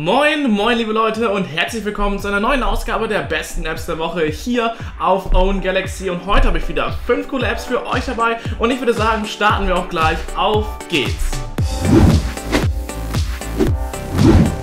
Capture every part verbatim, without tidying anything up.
Moin, moin liebe Leute und herzlich willkommen zu einer neuen Ausgabe der besten Apps der Woche hier auf OwnGalaxy. Und heute habe ich wieder fünf coole Apps für euch dabei und ich würde sagen, starten wir auch gleich. Auf geht's!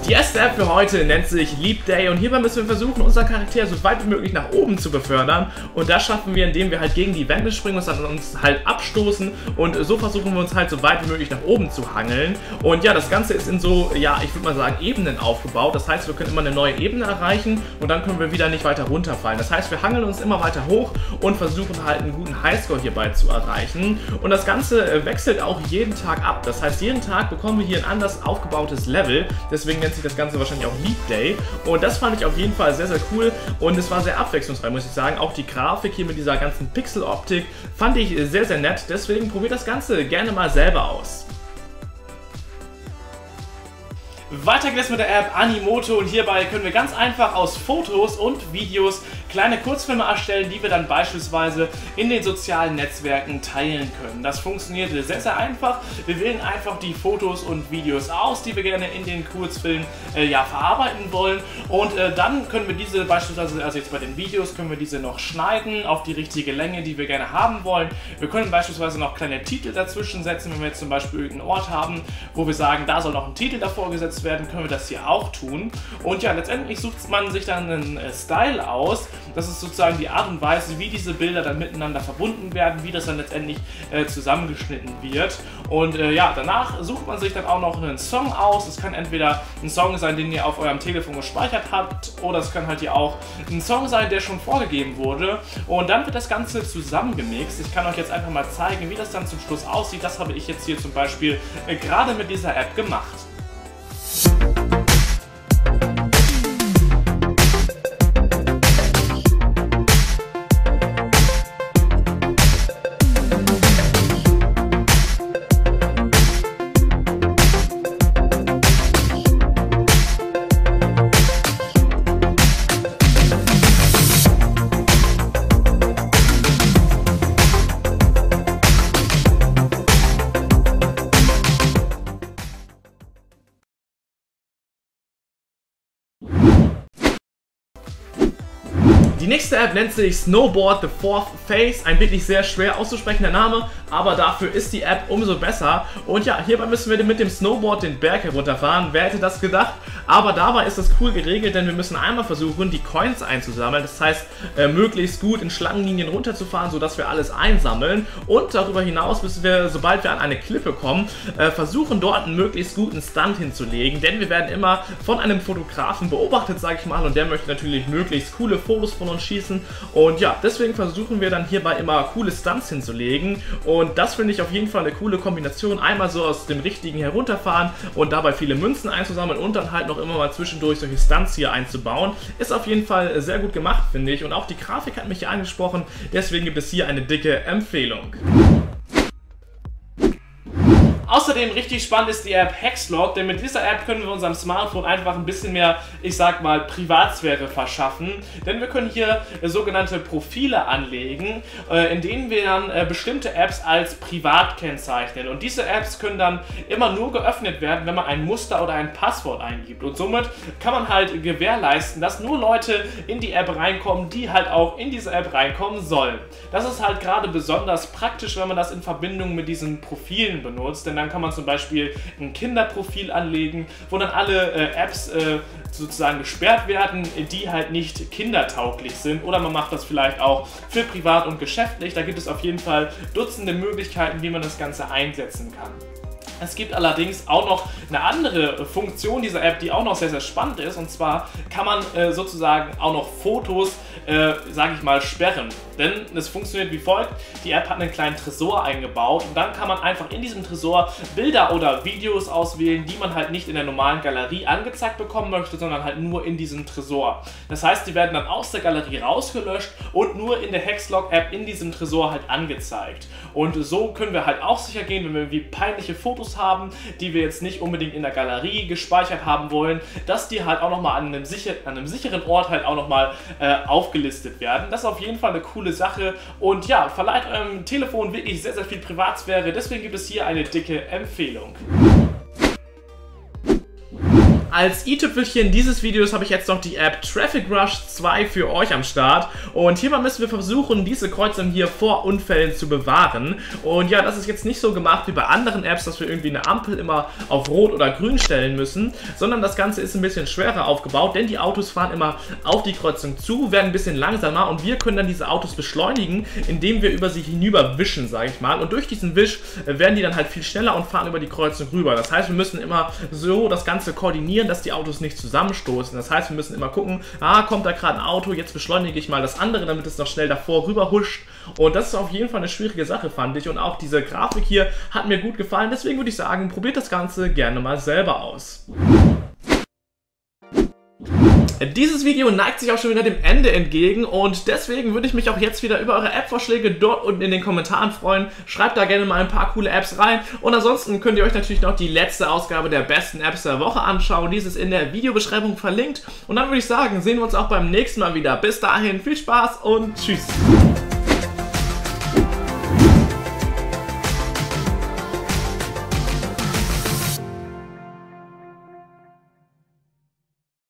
Die erste App für heute nennt sich Leap Day und hierbei müssen wir versuchen, unseren Charakter so weit wie möglich nach oben zu befördern, und das schaffen wir, indem wir halt gegen die Wände springen und uns halt abstoßen, und so versuchen wir uns halt so weit wie möglich nach oben zu hangeln. Und ja, das Ganze ist in so, ja, ich würde mal sagen, Ebenen aufgebaut. Das heißt, wir können immer eine neue Ebene erreichen und dann können wir wieder nicht weiter runterfallen. Das heißt, wir hangeln uns immer weiter hoch und versuchen halt einen guten Highscore hierbei zu erreichen, und das Ganze wechselt auch jeden Tag ab. Das heißt, jeden Tag bekommen wir hier ein anders aufgebautes Level, deswegen nennt sich das Ganze wahrscheinlich auch Leap Day, und das fand ich auf jeden Fall sehr, sehr cool, und es war sehr abwechslungsreich, muss ich sagen. Auch die Grafik hier mit dieser ganzen Pixel-Optik fand ich sehr, sehr nett, deswegen probiert das Ganze gerne mal selber aus. Weiter geht's mit der App Animoto, und hierbei können wir ganz einfach aus Fotos und Videos kleine Kurzfilme erstellen, die wir dann beispielsweise in den sozialen Netzwerken teilen können. Das funktioniert sehr, sehr einfach. Wir wählen einfach die Fotos und Videos aus, die wir gerne in den Kurzfilmen äh, ja, verarbeiten wollen, und äh, dann können wir diese beispielsweise, also jetzt bei den Videos, können wir diese noch schneiden auf die richtige Länge, die wir gerne haben wollen. Wir können beispielsweise noch kleine Titel dazwischen setzen, wenn wir jetzt zum Beispiel irgendeinen Ort haben, wo wir sagen, da soll noch ein Titel davor gesetzt werden. werden, können wir das hier auch tun. Und ja, letztendlich sucht man sich dann einen äh, Style aus. Das ist sozusagen die Art und Weise, wie diese Bilder dann miteinander verbunden werden, wie das dann letztendlich äh, zusammengeschnitten wird. Und äh, ja, danach sucht man sich dann auch noch einen Song aus. Es kann entweder ein Song sein, den ihr auf eurem Telefon gespeichert habt, oder es kann halt hier auch ein Song sein, der schon vorgegeben wurde. Und dann wird das Ganze zusammengemixt. Ich kann euch jetzt einfach mal zeigen, wie das dann zum Schluss aussieht. Das habe ich jetzt hier zum Beispiel äh, gerade mit dieser App gemacht. Die nächste App nennt sich Snowboard: The fourth Phase, ein wirklich sehr schwer auszusprechender Name, aber dafür ist die App umso besser. Und ja, hierbei müssen wir mit dem Snowboard den Berg herunterfahren, wer hätte das gedacht? Aber dabei ist das cool geregelt, denn wir müssen einmal versuchen, die Coins einzusammeln. Das heißt, äh, möglichst gut in Schlangenlinien runterzufahren, sodass wir alles einsammeln. Und darüber hinaus müssen wir, sobald wir an eine Klippe kommen, äh, versuchen, dort einen möglichst guten Stunt hinzulegen. Denn wir werden immer von einem Fotografen beobachtet, sage ich mal. Und der möchte natürlich möglichst coole Fotos von uns schießen. Und ja, deswegen versuchen wir dann hierbei immer coole Stunts hinzulegen. Und das finde ich auf jeden Fall eine coole Kombination. Einmal so aus dem Richtigen herunterfahren und dabei viele Münzen einzusammeln und dann halt noch immer mal zwischendurch solche Stunts hier einzubauen. Ist auf jeden Fall sehr gut gemacht, finde ich. Und auch die Grafik hat mich hier angesprochen, deswegen gibt es hier eine dicke Empfehlung. Außerdem richtig spannend ist die App Hexlock, denn mit dieser App können wir unserem Smartphone einfach ein bisschen mehr, ich sag mal, Privatsphäre verschaffen. Denn wir können hier äh, sogenannte Profile anlegen, äh, in denen wir dann äh, bestimmte Apps als privat kennzeichnen. Und diese Apps können dann immer nur geöffnet werden, wenn man ein Muster oder ein Passwort eingibt. Und somit kann man halt gewährleisten, dass nur Leute in die App reinkommen, die halt auch in diese App reinkommen sollen. Das ist halt gerade besonders praktisch, wenn man das in Verbindung mit diesen Profilen benutzt, denn dann kann man zum Beispiel ein Kinderprofil anlegen, wo dann alle äh, Apps äh, sozusagen gesperrt werden, die halt nicht kindertauglich sind. Oder man macht das vielleicht auch für privat und geschäftlich. Da gibt es auf jeden Fall Dutzende Möglichkeiten, wie man das Ganze einsetzen kann. Es gibt allerdings auch noch eine andere Funktion dieser App, die auch noch sehr, sehr spannend ist. Und zwar kann man äh, sozusagen auch noch Fotos, äh, sage ich mal, sperren. Denn es funktioniert wie folgt: Die App hat einen kleinen Tresor eingebaut, und dann kann man einfach in diesem Tresor Bilder oder Videos auswählen, die man halt nicht in der normalen Galerie angezeigt bekommen möchte, sondern halt nur in diesem Tresor. Das heißt, die werden dann aus der Galerie rausgelöscht und nur in der Hexlock-App in diesem Tresor halt angezeigt. Und so können wir halt auch sicher gehen, wenn wir wie peinliche Fotos haben, die wir jetzt nicht unbedingt in der Galerie gespeichert haben wollen, dass die halt auch nochmal an, an einem sicheren Ort halt auch nochmal äh, aufgelistet werden. Das ist auf jeden Fall eine coole Sache, und ja, verleiht eurem Telefon wirklich sehr, sehr viel Privatsphäre. Deswegen gibt es hier eine dicke Empfehlung. als i-Tüpfelchen dieses Videos habe ich jetzt noch die App Traffic Rush zwei für euch am Start. Und hierbei müssen wir versuchen, diese Kreuzungen hier vor Unfällen zu bewahren. Und ja, das ist jetzt nicht so gemacht wie bei anderen Apps, dass wir irgendwie eine Ampel immer auf Rot oder Grün stellen müssen, sondern das Ganze ist ein bisschen schwerer aufgebaut, denn die Autos fahren immer auf die Kreuzung zu, werden ein bisschen langsamer und wir können dann diese Autos beschleunigen, indem wir über sie hinüber wischen, sage ich mal. Und durch diesen Wisch werden die dann halt viel schneller und fahren über die Kreuzung rüber. Das heißt, wir müssen immer so das Ganze koordinieren, dass die Autos nicht zusammenstoßen. Das heißt, wir müssen immer gucken, ah, kommt da gerade ein Auto, jetzt beschleunige ich mal das andere, damit es noch schnell davor rüber huscht. Und das ist auf jeden Fall eine schwierige Sache, fand ich. Und auch diese Grafik hier hat mir gut gefallen. Deswegen würde ich sagen, probiert das Ganze gerne mal selber aus. Dieses Video neigt sich auch schon wieder dem Ende entgegen und deswegen würde ich mich auch jetzt wieder über eure App-Vorschläge dort unten in den Kommentaren freuen. Schreibt da gerne mal ein paar coole Apps rein und ansonsten könnt ihr euch natürlich noch die letzte Ausgabe der besten Apps der Woche anschauen. Dies ist in der Videobeschreibung verlinkt und dann würde ich sagen, sehen wir uns auch beim nächsten Mal wieder. Bis dahin, viel Spaß und tschüss!